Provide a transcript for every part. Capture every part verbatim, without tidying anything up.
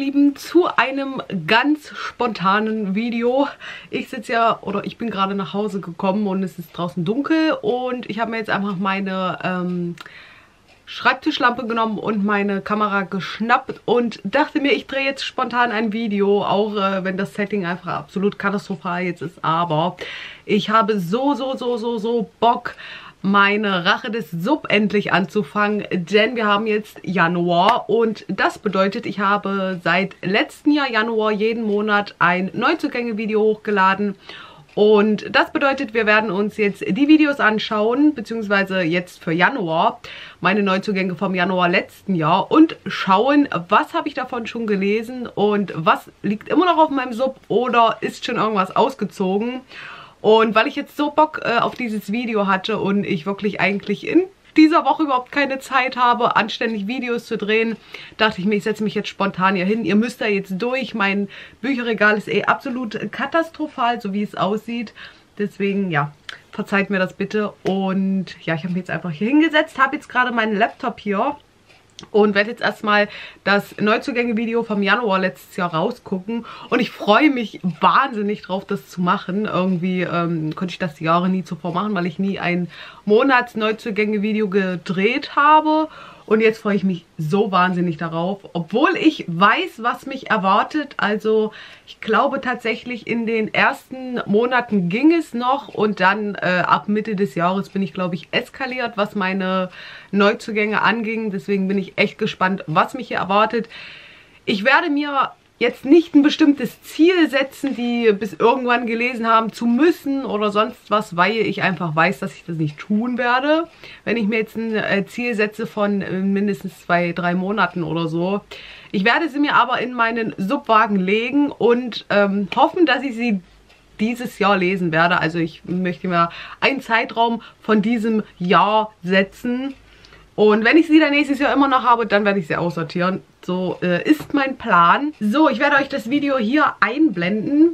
Lieben, zu einem ganz spontanen Video. Ich sitze ja, oder ich bin gerade nach Hause gekommen und es ist draußen dunkel und ich habe mir jetzt einfach meine ähm, Schreibtischlampe genommen und meine Kamera geschnappt und dachte mir, ich drehe jetzt spontan ein Video, auch äh, wenn das Setting einfach absolut katastrophal jetzt ist. Aber ich habe so, so, so, so, so Bock, meine Rache des SuB endlich anzufangen, denn wir haben jetzt Januar und das bedeutet, ich habe seit letztem Jahr Januar jeden Monat ein Neuzugänge-Video hochgeladen und das bedeutet, wir werden uns jetzt die Videos anschauen, beziehungsweise jetzt für Januar, meine Neuzugänge vom Januar letzten Jahr und schauen, was habe ich davon schon gelesen und was liegt immer noch auf meinem SuB oder ist schon irgendwas ausgezogen. Und weil ich jetzt so Bock äh, auf dieses Video hatte und ich wirklich eigentlich in dieser Woche überhaupt keine Zeit habe, anständig Videos zu drehen, dachte ich mir, ich setze mich jetzt spontan hier hin. Ihr müsst da jetzt durch. Mein Bücherregal ist eh absolut katastrophal, so wie es aussieht. Deswegen, ja, verzeiht mir das bitte. Und ja, ich habe mich jetzt einfach hier hingesetzt, habe jetzt gerade meinen Laptop hier und werde jetzt erstmal das Neuzugänge-Video vom Januar letztes Jahr rausgucken. Und ich freue mich wahnsinnig drauf, das zu machen. Irgendwie ähm, konnte ich das die Jahre nie zuvor machen, weil ich nie ein Monats-Neuzugänge-Video gedreht habe. Und jetzt freue ich mich so wahnsinnig darauf, obwohl ich weiß, was mich erwartet. Also ich glaube tatsächlich, in den ersten Monaten ging es noch und dann äh, ab Mitte des Jahres bin ich, glaube ich, eskaliert, was meine Neuzugänge anging. Deswegen bin ich echt gespannt, was mich hier erwartet. Ich werde mir jetzt nicht ein bestimmtes Ziel setzen, die bis irgendwann gelesen haben zu müssen oder sonst was, weil ich einfach weiß, dass ich das nicht tun werde. Wenn ich mir jetzt ein Ziel setze von mindestens zwei, drei Monaten oder so. Ich werde sie mir aber in meinen SuB-Wagen legen und ähm, hoffen, dass ich sie dieses Jahr lesen werde. Also ich möchte mir einen Zeitraum von diesem Jahr setzen. Und wenn ich sie dann nächstes Jahr immer noch habe, dann werde ich sie aussortieren. So äh, ist mein Plan. So, ich werde euch das Video hier einblenden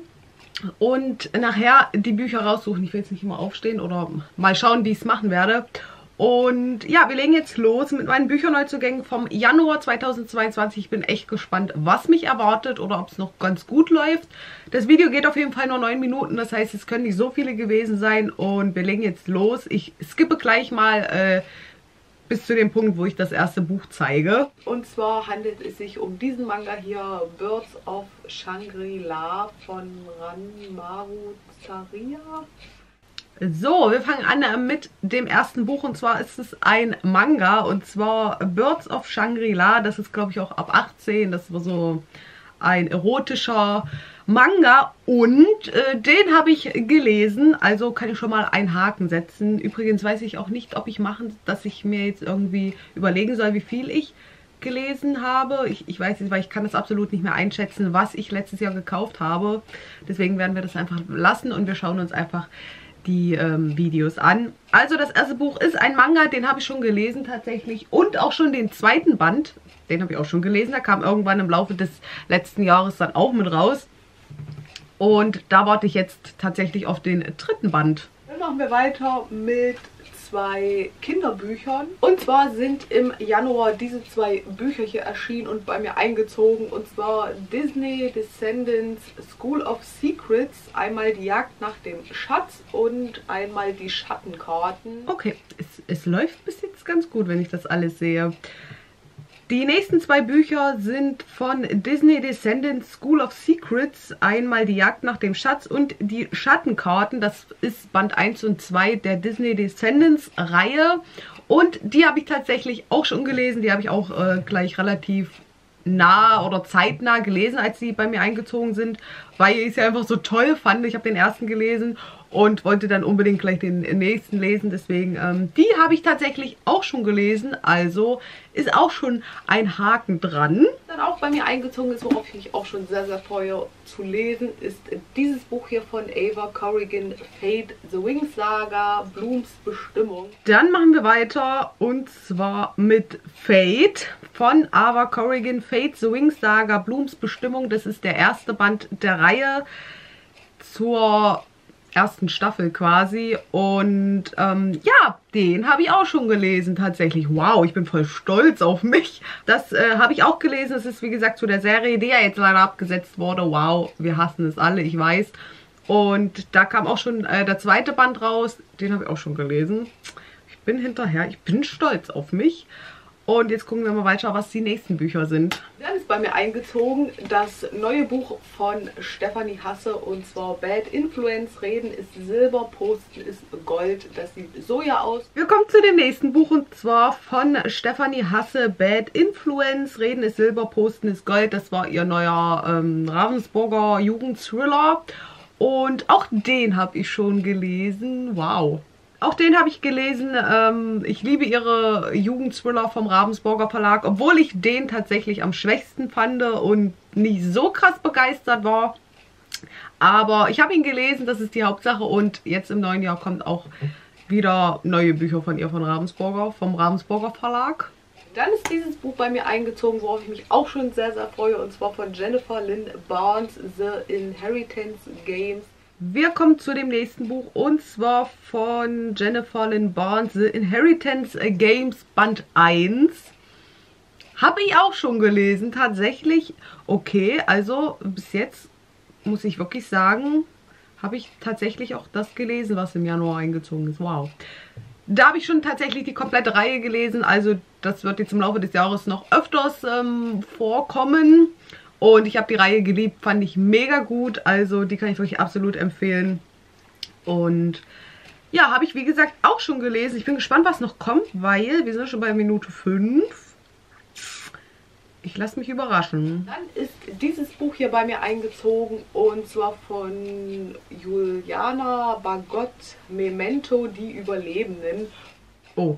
und nachher die Bücher raussuchen. Ich will jetzt nicht immer aufstehen oder mal schauen, wie ich es machen werde. Und ja, wir legen jetzt los mit meinen Bücherneuzugängen vom Januar zweitausendzweiundzwanzig. Ich bin echt gespannt, was mich erwartet oder ob es noch ganz gut läuft. Das Video geht auf jeden Fall nur neun Minuten, das heißt, es können nicht so viele gewesen sein. Und wir legen jetzt los. Ich skippe gleich mal äh, bis zu dem Punkt, wo ich das erste Buch zeige. Und zwar handelt es sich um diesen Manga hier, Birds of Shangri-La von Ran Maru Zaria. So, wir fangen an mit dem ersten Buch und zwar ist es ein Manga und zwar Birds of Shangri-La. Das ist, glaube ich, auch ab achtzehn, das war so ein erotischer Manga und äh, den habe ich gelesen, also kann ich schon mal einen Haken setzen. Übrigens weiß ich auch nicht, ob ich machen, dass ich mir jetzt irgendwie überlegen soll, wie viel ich gelesen habe. Ich, ich weiß nicht, weil ich kann das absolut nicht mehr einschätzen, was ich letztes Jahr gekauft habe. Deswegen werden wir das einfach lassen und wir schauen uns einfach die ähm, Videos an. Also das erste Buch ist ein Manga, den habe ich schon gelesen tatsächlich und auch schon den zweiten Band, den habe ich auch schon gelesen, der kam irgendwann im Laufe des letzten Jahres dann auch mit raus und da warte ich jetzt tatsächlich auf den dritten Band. Dann machen wir weiter mit zwei Kinderbüchern und zwar sind im Januar diese zwei Bücher hier erschienen und bei mir eingezogen und zwar Disney Descendants School of Secrets, einmal die Jagd nach dem Schatz und einmal die Schattenkarten. Okay, es, es läuft bis jetzt ganz gut, wenn ich das alles sehe. Die nächsten zwei Bücher sind von Disney Descendants School of Secrets, einmal die Jagd nach dem Schatz und die Schattenkarten. Das ist Band eins und zwei der Disney Descendants Reihe und die habe ich tatsächlich auch schon gelesen. Die habe ich auch äh, gleich relativ nah oder zeitnah gelesen, als sie bei mir eingezogen sind, weil ich es ja einfach so toll fand. Ich habe den ersten gelesen und wollte dann unbedingt gleich den nächsten lesen. Deswegen, ähm, die habe ich tatsächlich auch schon gelesen. Also ist auch schon ein Haken dran. Dann auch bei mir eingezogen ist, worauf ich mich auch schon sehr, sehr freue zu lesen, ist dieses Buch hier von Ava Corrigan, Fate, The Wings Saga, Blooms Bestimmung. Dann machen wir weiter und zwar mit Fate von Ava Corrigan, Fate, The Wings Saga, Blooms Bestimmung. Das ist der erste Band der Reihe zur ersten Staffel quasi. Und ähm, ja, den habe ich auch schon gelesen tatsächlich. Wow, ich bin voll stolz auf mich. Das äh, habe ich auch gelesen. Es ist wie gesagt zu der Serie, die ja jetzt leider abgesetzt wurde. Wow, wir hassen es alle, ich weiß. Und da kam auch schon äh, der zweite Band raus. Den habe ich auch schon gelesen. Ich bin hinterher, ich bin stolz auf mich. Und jetzt gucken wir mal weiter, was die nächsten Bücher sind. Dann ist bei mir eingezogen das neue Buch von Stefanie Hasse, und zwar Bad Influence. Reden ist Silber, Posten ist Gold. Das sieht so ja aus. Wir kommen zu dem nächsten Buch, und zwar von Stefanie Hasse, Bad Influence. Reden ist Silber, Posten ist Gold. Das war ihr neuer ähm, Ravensburger Jugendthriller. Und auch den habe ich schon gelesen. Wow. Auch den habe ich gelesen. Ähm, ich liebe ihre Jugendthriller vom Ravensburger Verlag, obwohl ich den tatsächlich am schwächsten fand und nicht so krass begeistert war. Aber ich habe ihn gelesen, das ist die Hauptsache, und jetzt im neuen Jahr kommt auch wieder neue Bücher von ihr von Ravensburger, vom Ravensburger Verlag. Dann ist dieses Buch bei mir eingezogen, worauf ich mich auch schon sehr, sehr freue, und zwar von Jennifer Lynn Barnes, The Inheritance Games. Wir kommen zu dem nächsten Buch, und zwar von Jennifer Lynn Barnes, The Inheritance Games Band eins. Habe ich auch schon gelesen, tatsächlich. Okay, also bis jetzt muss ich wirklich sagen, habe ich tatsächlich auch das gelesen, was im Januar eingezogen ist. Wow. Da habe ich schon tatsächlich die komplette Reihe gelesen, also das wird jetzt im Laufe des Jahres noch öfters ähm, vorkommen. Und ich habe die Reihe geliebt, fand ich mega gut, also die kann ich wirklich absolut empfehlen. Und ja, habe ich wie gesagt auch schon gelesen. Ich bin gespannt, was noch kommt, weil wir sind schon bei Minute fünf. Ich lasse mich überraschen. Dann ist dieses Buch hier bei mir eingezogen, und zwar von Juliana Bagot, Memento, die Überlebenden. Oh,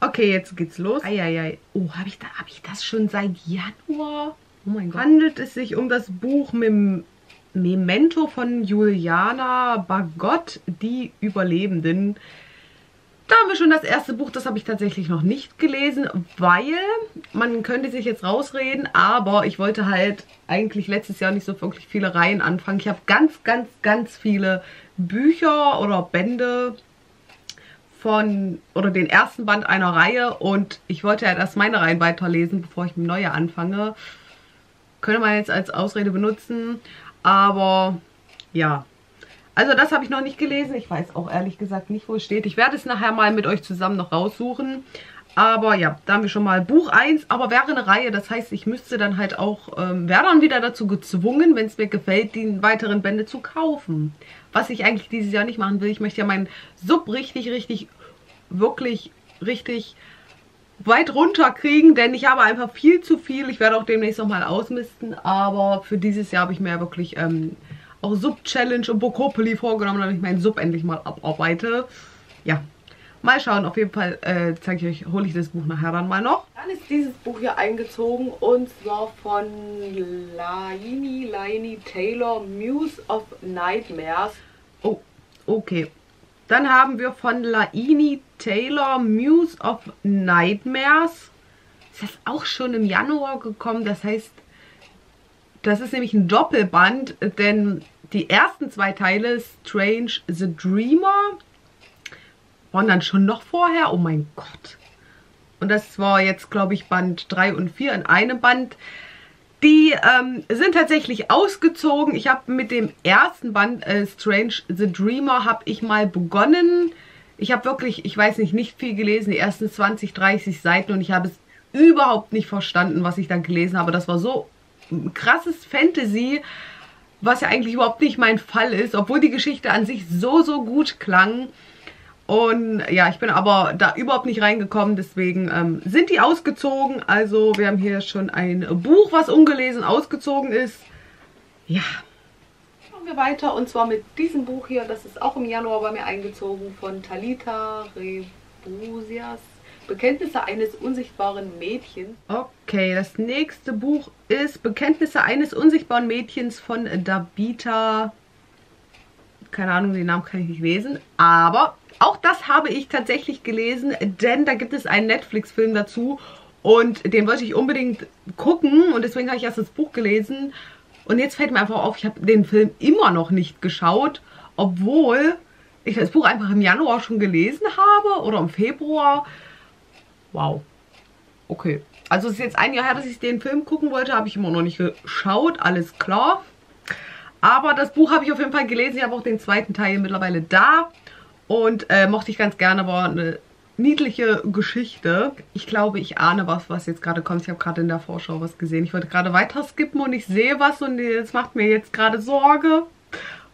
okay, jetzt geht's los. Eieiei. Oh, habe ich, da, hab ich das schon seit Januar? Oh mein Gott. Handelt es sich um das Buch Mem Memento von Juliana Bagot, die Überlebenden. Da haben wir schon das erste Buch, das habe ich tatsächlich noch nicht gelesen, weil man könnte sich jetzt rausreden, aber ich wollte halt eigentlich letztes Jahr nicht so wirklich viele Reihen anfangen. Ich habe ganz, ganz, ganz viele Bücher oder Bände von, oder den ersten Band einer Reihe, und ich wollte halt erst meine Reihen weiterlesen, bevor ich eine neue anfange. Könnte man jetzt als Ausrede benutzen, aber ja. Also das habe ich noch nicht gelesen. Ich weiß auch ehrlich gesagt nicht, wo es steht. Ich werde es nachher mal mit euch zusammen noch raussuchen. Aber ja, da haben wir schon mal Buch eins. Aber wäre eine Reihe, das heißt, ich müsste dann halt auch, ähm, wäre dann wieder dazu gezwungen, wenn es mir gefällt, die weiteren Bände zu kaufen. Was ich eigentlich dieses Jahr nicht machen will. Ich möchte ja meinen Sub richtig, richtig, wirklich, richtig weit runter kriegen, denn ich habe einfach viel zu viel. Ich werde auch demnächst nochmal ausmisten. Aber für dieses Jahr habe ich mir ja wirklich... Ähm, auch Sub-Challenge und Bokopoli vorgenommen, damit ich meinen Sub endlich mal abarbeite. Ja, mal schauen. Auf jeden Fall äh, zeige ich euch, hole ich das Buch nachher dann mal noch. Dann ist dieses Buch hier eingezogen, und zwar von Laini, Laini Taylor, Muse of Nightmares. Oh, okay. Dann haben wir von Laini Taylor, Muse of Nightmares. Ist das auch schon im Januar gekommen? Das heißt... Das ist nämlich ein Doppelband, denn die ersten zwei Teile, Strange the Dreamer, waren dann schon noch vorher. Oh mein Gott. Und das war jetzt, glaube ich, Band drei und vier in einem Band. Die ähm, sind tatsächlich ausgezogen. Ich habe mit dem ersten Band, äh, Strange the Dreamer, habe ich mal begonnen. Ich habe wirklich, ich weiß nicht, nicht viel gelesen, die ersten zwanzig, dreißig Seiten. Und ich habe es überhaupt nicht verstanden, was ich dann gelesen habe. Das war so krasses Fantasy, was ja eigentlich überhaupt nicht mein Fall ist, obwohl die Geschichte an sich so, so gut klang. Und ja, ich bin aber da überhaupt nicht reingekommen, deswegen ähm, sind die ausgezogen. Also wir haben hier schon ein Buch, was ungelesen ausgezogen ist. Ja. Machen wir weiter, und zwar mit diesem Buch hier, das ist auch im Januar bei mir eingezogen, von Talita Rebusias. Bekenntnisse eines unsichtbaren Mädchens. Okay, das nächste Buch ist Bekenntnisse eines unsichtbaren Mädchens von Dabita. Keine Ahnung, den Namen kann ich nicht lesen. Aber auch das habe ich tatsächlich gelesen, denn da gibt es einen Netflix-Film dazu. Und den wollte ich unbedingt gucken, und deswegen habe ich erst das Buch gelesen. Und jetzt fällt mir einfach auf, ich habe den Film immer noch nicht geschaut. obwohl ich das Buch einfach im Januar schon gelesen habe oder im Februar. Wow. Okay. Also es ist jetzt ein Jahr her, dass ich den Film gucken wollte. Habe ich immer noch nicht geschaut, alles klar. Aber das Buch habe ich auf jeden Fall gelesen. Ich habe auch den zweiten Teil mittlerweile da. Und äh, mochte ich ganz gerne, war eine niedliche Geschichte. Ich glaube, ich ahne was, was jetzt gerade kommt. Ich habe gerade in der Vorschau was gesehen. Ich wollte gerade weiter skippen und ich sehe was und das macht mir jetzt gerade Sorge.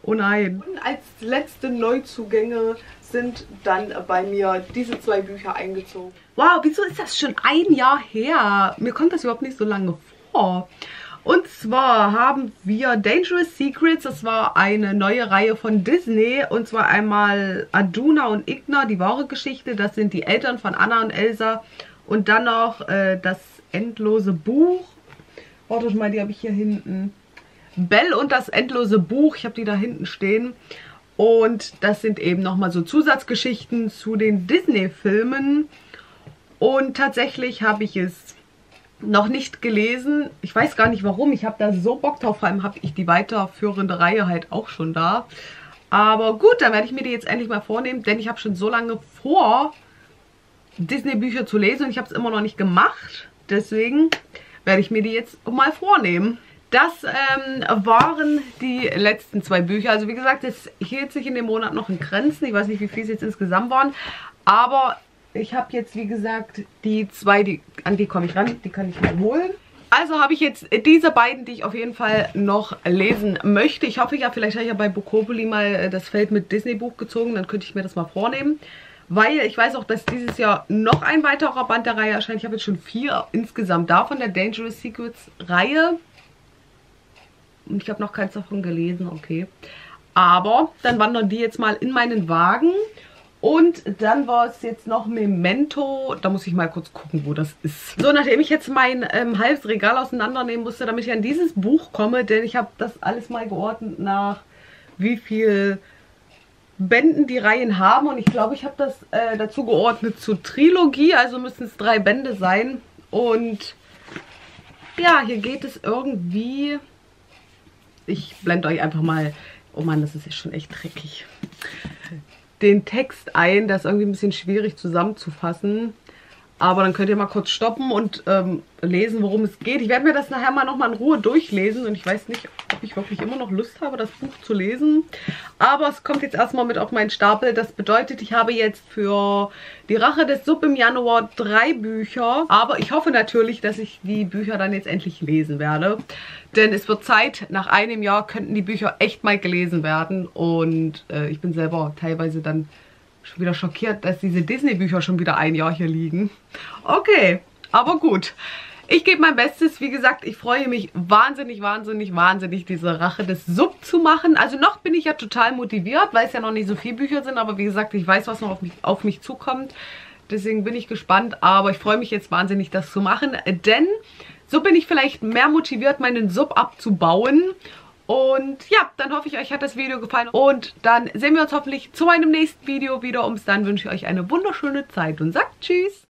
Oh nein. Und als letzte Neuzugänge sind dann bei mir diese zwei Bücher eingezogen. Wow, wieso ist das schon ein Jahr her? Mir kommt das überhaupt nicht so lange vor. Und zwar haben wir Dangerous Secrets, das war eine neue Reihe von Disney. Und zwar einmal Aduna und Igna, die wahre Geschichte, das sind die Eltern von Anna und Elsa. Und dann noch äh, das endlose Buch. Wartet mal, die habe ich hier hinten. Belle und das endlose Buch, ich habe die da hinten stehen. Und das sind eben nochmal so Zusatzgeschichten zu den Disney-Filmen. Und tatsächlich habe ich es noch nicht gelesen. Ich weiß gar nicht warum. Ich habe da so Bock drauf. Vor allem habe ich die weiterführende Reihe halt auch schon da. Aber gut, dann werde ich mir die jetzt endlich mal vornehmen. Denn ich habe schon so lange vor, Disney-Bücher zu lesen. Und ich habe es immer noch nicht gemacht. Deswegen werde ich mir die jetzt mal vornehmen. Das ähm, waren die letzten zwei Bücher. Also wie gesagt, es hielt sich in dem Monat noch in Grenzen. Ich weiß nicht, wie viel es jetzt insgesamt waren. Aber ich habe jetzt, wie gesagt, die zwei, die, an die komme ich ran, die kann ich mir holen. Also habe ich jetzt diese beiden, die ich auf jeden Fall noch lesen möchte. Ich hoffe ja, vielleicht habe ich ja bei Bukopoli mal das Feld mit Disney-Buch gezogen. Dann könnte ich mir das mal vornehmen. Weil ich weiß auch, dass dieses Jahr noch ein weiterer Band der Reihe erscheint. Ich habe jetzt schon vier insgesamt da von der Dangerous Secrets-Reihe. Und ich habe noch keins davon gelesen, okay. Aber dann wandern die jetzt mal in meinen Wagen. Und dann war es jetzt noch Memento. Da muss ich mal kurz gucken, wo das ist. So, nachdem ich jetzt mein ähm, halbes Regal auseinandernehmen musste, damit ich an dieses Buch komme, denn ich habe das alles mal geordnet nach wie viel Bänden die Reihen haben. Und ich glaube, ich habe das äh, dazu geordnet zur Trilogie. Also müssen es drei Bände sein. Und ja, hier geht es irgendwie... Ich blende euch einfach mal, oh Mann, das ist ja schon echt dreckig, den Text ein. Das ist irgendwie ein bisschen schwierig zusammenzufassen. Aber dann könnt ihr mal kurz stoppen und ähm, lesen, worum es geht. Ich werde mir das nachher mal nochmal in Ruhe durchlesen. Und ich weiß nicht, ob ich wirklich immer noch Lust habe, das Buch zu lesen. Aber es kommt jetzt erstmal mit auf meinen Stapel. Das bedeutet, ich habe jetzt für die Rache des SuB im Januar drei Bücher. Aber ich hoffe natürlich, dass ich die Bücher dann jetzt endlich lesen werde. Denn es wird Zeit, nach einem Jahr könnten die Bücher echt mal gelesen werden. Und äh, ich bin selber teilweise dann... schon wieder schockiert, dass diese Disney-Bücher schon wieder ein Jahr hier liegen. Okay, aber gut. Ich gebe mein Bestes. Wie gesagt, ich freue mich wahnsinnig, wahnsinnig, wahnsinnig, diese Rache des SuB zu machen. Also noch bin ich ja total motiviert, weil es ja noch nicht so viele Bücher sind. Aber wie gesagt, ich weiß, was noch auf mich, auf mich zukommt. Deswegen bin ich gespannt. Aber ich freue mich jetzt wahnsinnig, das zu machen. Denn so bin ich vielleicht mehr motiviert, meinen SuB abzubauen. Und ja, dann hoffe ich, euch hat das Video gefallen und dann sehen wir uns hoffentlich zu meinem nächsten Video wieder. Um es dann wünsche ich euch eine wunderschöne Zeit und sagt Tschüss.